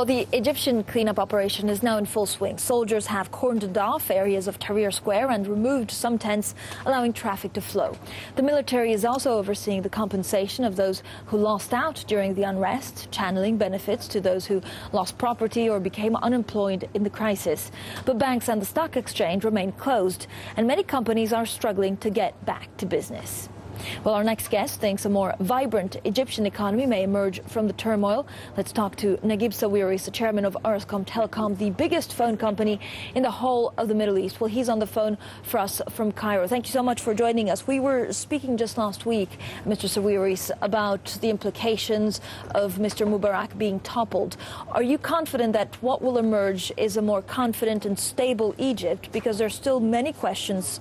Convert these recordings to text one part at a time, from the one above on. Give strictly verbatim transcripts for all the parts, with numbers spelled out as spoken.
Well, the Egyptian cleanup operation is now in full swing. Soldiers have cordoned off areas of Tahrir Square and removed some tents, allowing traffic to flow. The military is also overseeing the compensation of those who lost out during the unrest, channeling benefits to those who lost property or became unemployed in the crisis. But banks and the stock exchange remain closed, and many companies are struggling to get back to business. Well, our next guest thinks a more vibrant Egyptian economy may emerge from the turmoil. Let's talk to Naguib Sawiris, the chairman of Orascom Telecom, the biggest phone company in the whole of the Middle East. Well, he's on the phone for us from Cairo. Thank you so much for joining us. We were speaking just last week, Mister Sawiris, about the implications of Mister Mubarak being toppled. Are you confident that what will emerge is a more confident and stable Egypt? Because there are still many questions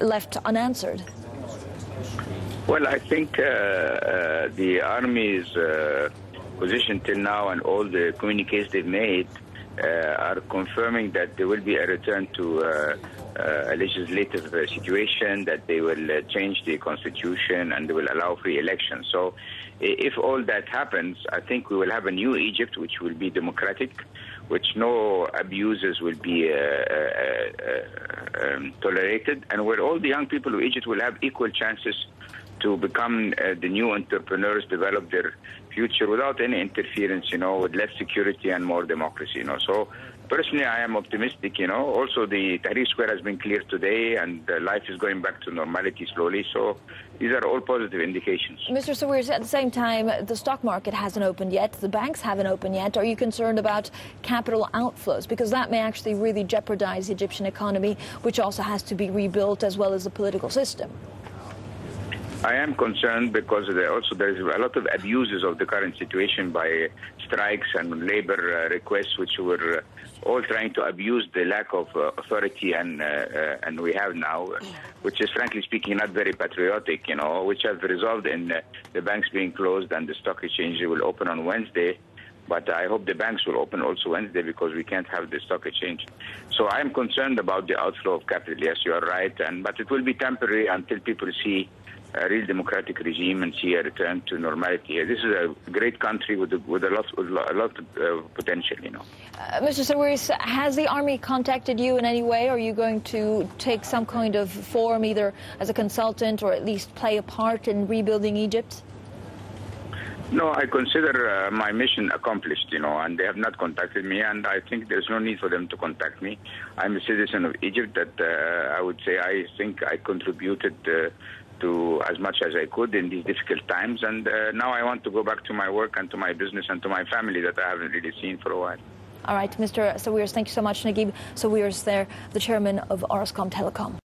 left unanswered. Well, I think uh, uh, the army's uh, position till now and all the communiques they've made uh, are confirming that there will be a return to uh, uh, a legislative uh, situation, that they will uh, change the constitution and they will allow free elections. So if all that happens, I think we will have a new Egypt, which will be democratic, which no abuses will be uh, uh, uh, um, tolerated, and where all the young people of Egypt will have equal chances to become uh, the new entrepreneurs, develop their future without any interference, you know, with less security and more democracy, you know. So personally, I am optimistic, you know. Also, the Tahrir Square has been cleared today, and uh, life is going back to normality slowly. So these are all positive indications. Mister Sawiris, at the same time, the stock market hasn't opened yet. The banks haven't opened yet. Are you concerned about capital outflows? Because that may actually really jeopardize the Egyptian economy, which also has to be rebuilt, as well as the political system. I am concerned because there also there is a lot of abuses of the current situation by strikes and labor requests, which were all trying to abuse the lack of authority and uh, and we have now, which is frankly speaking not very patriotic, you know, which have resolved in the banks being closed and the stock exchange will open on Wednesday. But I hope the banks will open also Wednesday because we can't have the stock exchange. So I am concerned about the outflow of capital. Yes, you are right, and but it will be temporary until people see a real democratic regime and see a return to normality. This is a great country with a, with a lot, with a lot of uh, potential, you know. Uh, Mister Sawiris, has the army contacted you in any way? Are you going to take some kind of form, either as a consultant or at least play a part in rebuilding Egypt? No, I consider uh, my mission accomplished, you know, and they have not contacted me, and I think there's no need for them to contact me. I'm a citizen of Egypt that uh, I would say I think I contributed uh, to as much as I could in these difficult times, and uh, now I want to go back to my work and to my business and to my family that I haven't really seen for a while. All right, Mister Sawiris, thank you so much. Naguib Sawiris there, the chairman of Orascom Telecom.